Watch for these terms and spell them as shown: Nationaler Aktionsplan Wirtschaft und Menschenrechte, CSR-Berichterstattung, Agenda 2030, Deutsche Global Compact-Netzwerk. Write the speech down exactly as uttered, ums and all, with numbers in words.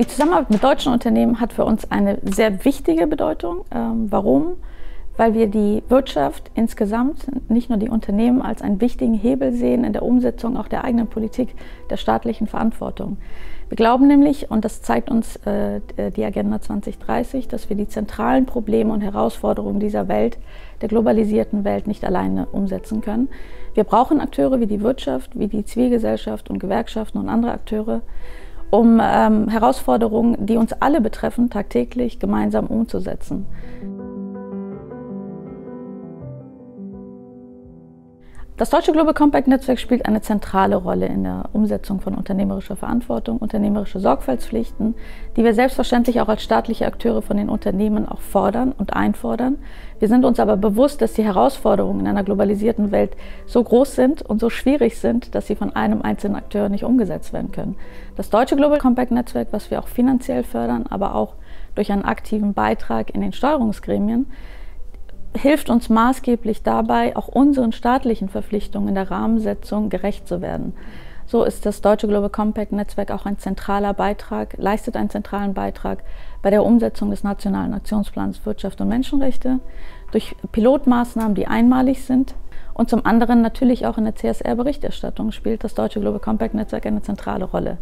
Die Zusammenarbeit mit deutschen Unternehmen hat für uns eine sehr wichtige Bedeutung. Ähm, warum? Weil wir die Wirtschaft insgesamt, nicht nur die Unternehmen, als einen wichtigen Hebel sehen in der Umsetzung auch der eigenen Politik, der staatlichen Verantwortung. Wir glauben nämlich, und das zeigt uns äh, die Agenda zwanzig dreißig, dass wir die zentralen Probleme und Herausforderungen dieser Welt, der globalisierten Welt, nicht alleine umsetzen können. Wir brauchen Akteure wie die Wirtschaft, wie die Zivilgesellschaft und Gewerkschaften und andere Akteure, um ähm, Herausforderungen, die uns alle betreffen, tagtäglich gemeinsam umzusetzen. Das Deutsche Global Compact-Netzwerk spielt eine zentrale Rolle in der Umsetzung von unternehmerischer Verantwortung, unternehmerische Sorgfaltspflichten, die wir selbstverständlich auch als staatliche Akteure von den Unternehmen auch fordern und einfordern. Wir sind uns aber bewusst, dass die Herausforderungen in einer globalisierten Welt so groß sind und so schwierig sind, dass sie von einem einzelnen Akteur nicht umgesetzt werden können. Das Deutsche Global Compact-Netzwerk, was wir auch finanziell fördern, aber auch durch einen aktiven Beitrag in den Steuerungsgremien, hilft uns maßgeblich dabei, auch unseren staatlichen Verpflichtungen in der Rahmensetzung gerecht zu werden. So ist das Deutsche Global Compact-Netzwerk auch ein zentraler Beitrag, leistet einen zentralen Beitrag bei der Umsetzung des Nationalen Aktionsplans Wirtschaft und Menschenrechte durch Pilotmaßnahmen, die einmalig sind. Und zum anderen natürlich auch in der C S R-Berichterstattung spielt das Deutsche Global Compact-Netzwerk eine zentrale Rolle.